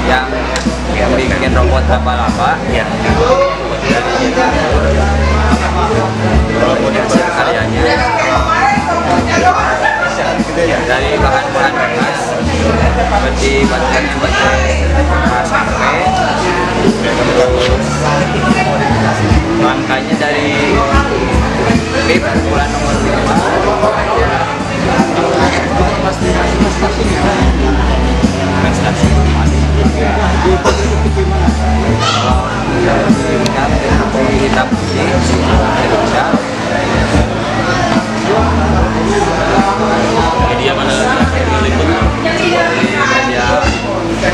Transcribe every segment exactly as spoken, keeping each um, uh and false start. Yang yang bikin robot apa-apa ya. Jadi kita robot yang karyanya dari bahan-bahan bekas seperti bahan bahan bekas langkahnya dari pip bulan nomor lima hitam putih hitam media mana meliput media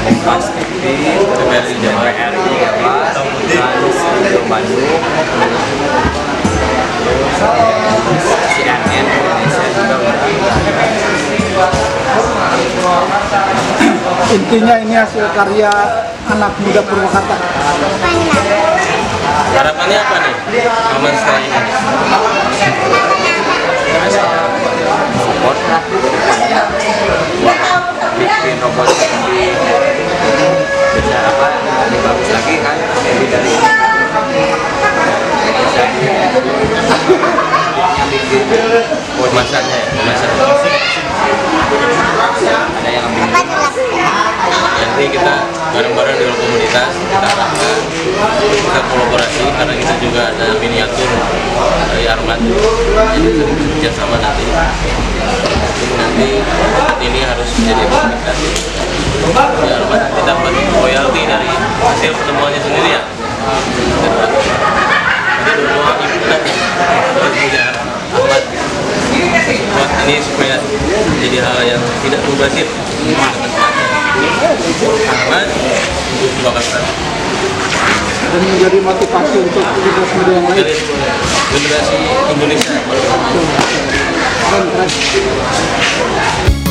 kompas T V T V R I dan Bandung C N N Indonesia juga intinya ini hasil karya anak muda Purwakarta. Harapannya apa nih? Momen setelah ini support lah bikin robot bisa apa lebih bagus lagi kan lebih dari yang bikin masanya ada yang nanti kita bareng-bareng dengan komunitas kita arahkan kita kolaborasi karena kita juga ada miniatur dari Arman jadi sering kerjasama nanti nanti ini harus menjadi komunikasi dari Arman nanti dapat royalti dari hasil pertemuannya sendiri ya jadi semua input dari Arman buat ini supaya jadi hal yang tidak mubazir Arman dua kali dan menjadi motivasi untuk generasi muda yang lain generasi Indonesia.